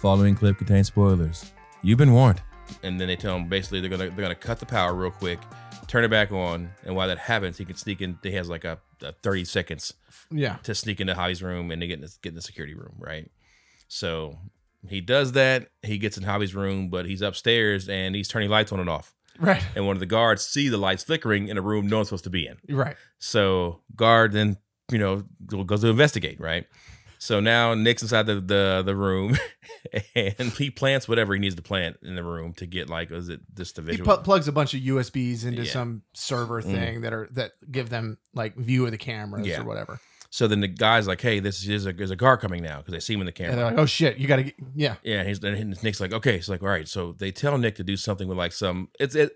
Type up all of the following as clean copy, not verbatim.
following clip contains spoilers. You've been warned. And then they tell him basically they're gonna cut the power real quick, turn it back on, and while that happens, he can sneak in. He has like a 30 seconds, yeah, to sneak into Hobby's room and to get in the security room, right? So he does that. He gets in Hobby's room, but he's upstairs and he's turning lights on and off. Right. And one of the guards see the lights flickering in a room no one's supposed to be in. Right. So guard then, you know, goes to investigate, right? So now Nick's inside the room, and he plants whatever he needs to plant in the room to get, like, is it just the visual? He plugs a bunch of USBs into some server thing that give them like view of the cameras or whatever. So then the guy's like, "Hey, this is there's a car coming now," because they see him in the camera. And they're like, "Oh shit, you gotta get yeah." And Nick's like, "Okay," it's like, "All right." So they tell Nick to do something with like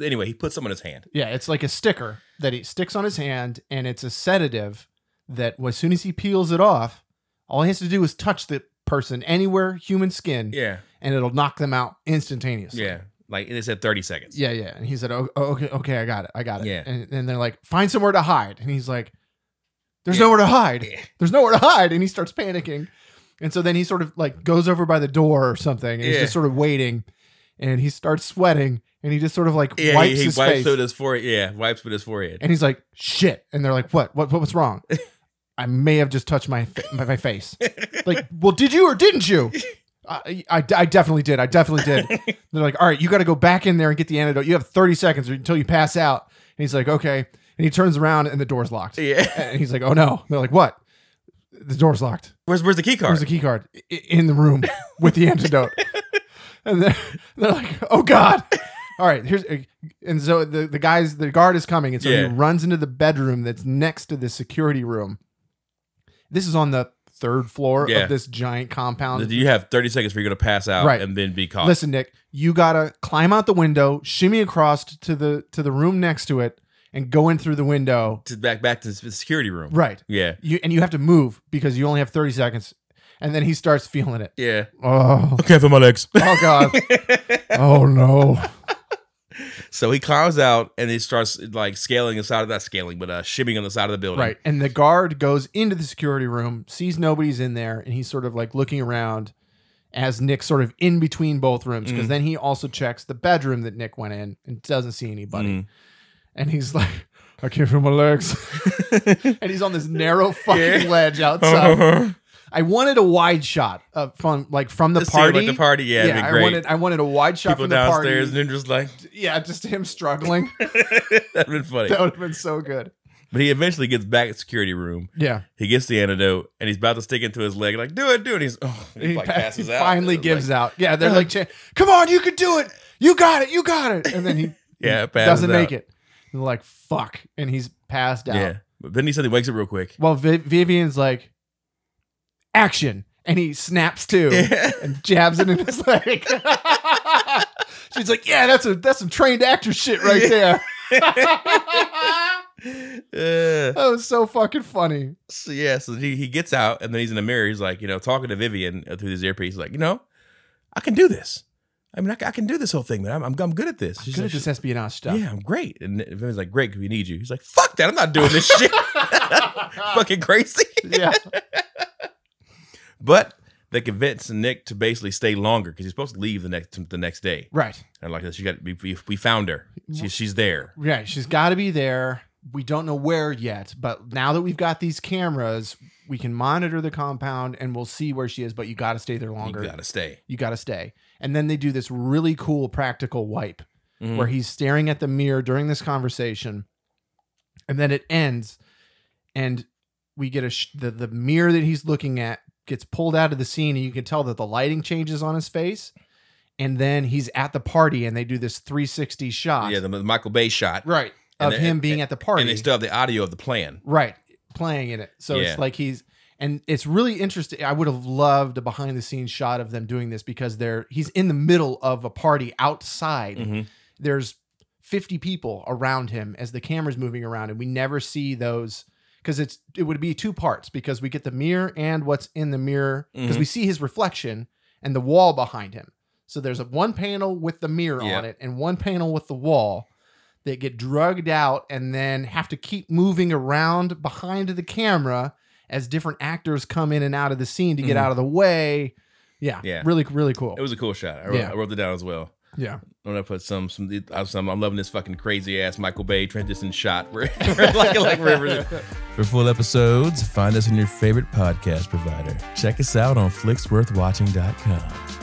anyway. He puts something in his hand. Yeah, it's like a sticker that he sticks on his hand, and it's a sedative that as soon as he peels it off, all he has to do is touch the person anywhere, human skin. Yeah. And it'll knock them out instantaneously. Yeah. Like, it said 30 seconds. Yeah, yeah. And he said, "Oh, okay, I got it. Yeah. And then they're like, "Find somewhere to hide." And he's like, "There's nowhere to hide. Yeah. There's nowhere to hide." And he starts panicking. And so then he sort of like goes over by the door or something. And he's just sort of waiting. And he starts sweating. And he just sort of like wipes his face. He wipes with his forehead. Yeah, wipes with his forehead. And he's like, "Shit." And they're like, What's wrong? "I may have just touched my face." Like, "Well, did you or didn't you?" I definitely did. I definitely did. And they're like, "All right, you got to go back in there and get the antidote. You have 30 seconds until you pass out." And he's like, "Okay." And he turns around and the door's locked. Yeah. And he's like, "Oh no." And they're like, "What?" "The door's locked." Where's the key card?" "Where's the key card?" In the room with the antidote. And they're like, "Oh God. All right, here's," and so the guard is coming. And so he runs into the bedroom that's next to the security room. This is on the third floor of this giant compound. You have 30 seconds for you to pass out and then be caught. Listen, Nick, you gotta climb out the window, shimmy across to the room next to it, and go in through the window to back to the security room. Right. Yeah. You have to move because you only have 30 seconds. And then he starts feeling it. Yeah. "Oh, I can't feel my legs. Oh God. Oh no." So he climbs out and he starts like shimmying on the side of the building. Right. And the guard goes into the security room, sees nobody's in there, and he's sort of like looking around as Nick's sort of in between both rooms. Because then he also checks the bedroom that Nick went in and doesn't see anybody. And he's like, "I can't feel my legs." And he's on this narrow fucking ledge outside. I wanted a wide shot from the party. Like the party, yeah, it'd be great. I wanted a wide shot from the party. People downstairs and just like, yeah, just him struggling. That'd been funny. That would have been so good. But he eventually gets back at the security room. Yeah, he gets the antidote and he's about to stick into his leg, like, "Do it." He's passes out. Finally gives out. Yeah, they're like, "Come on, you can do it. You got it." And then he doesn't make it. And they're like, "Fuck," and he's passed out. Yeah, but then he suddenly wakes up real quick. Well, Vivian's like, "Action," and he snaps too and jabs it in his leg. She's like, "Yeah, that's some trained actor shit right there." That was so fucking funny. So yeah, so he gets out and then he's in the mirror. He's like, talking to Vivian through his earpiece, like, "I can do this. I mean, I can do this whole thing, man. I'm good at this. I'm good at this espionage stuff. Yeah, I'm great." And Vivian's like, "Great, because we need you." He's like, "Fuck that. I'm not doing this shit." Fucking crazy. Yeah. But they convince Nick to basically stay longer because he's supposed to leave the next day. Right. And like, "You got to be, we found her. She's there." Right. She's got to be there. We don't know where yet, but now that we've got these cameras, we can monitor the compound and we'll see where she is, but you got to stay there longer. You got to stay. And then they do this really cool practical wipe where he's staring at the mirror during this conversation. And then it ends and we get the mirror that he's looking at gets pulled out of the scene, and you can tell that the lighting changes on his face. And then he's at the party, and they do this 360 shot. Yeah, the Michael Bay shot. Right, of him being at the party. And they still have the audio of the plan. Right, playing in it. So it's like and it's really interesting. I would have loved a behind-the-scenes shot of them doing this because he's in the middle of a party outside. There's 50 people around him as the camera's moving around, and we never see those. Because it would be two parts, because we get the mirror and what's in the mirror, because we see his reflection and the wall behind him. So there's one panel with the mirror on it and one panel with the wall that get drugged out and then have to keep moving around behind the camera as different actors come in and out of the scene to get out of the way Yeah. Yeah. Really, really cool. It was a cool shot. I wrote it down as well. Yeah. I'm gonna put some I'm loving this fucking crazy ass Michael Bay transition shot. For full episodes, find us on your favorite podcast provider. Check us out on flicksworthwatching.com.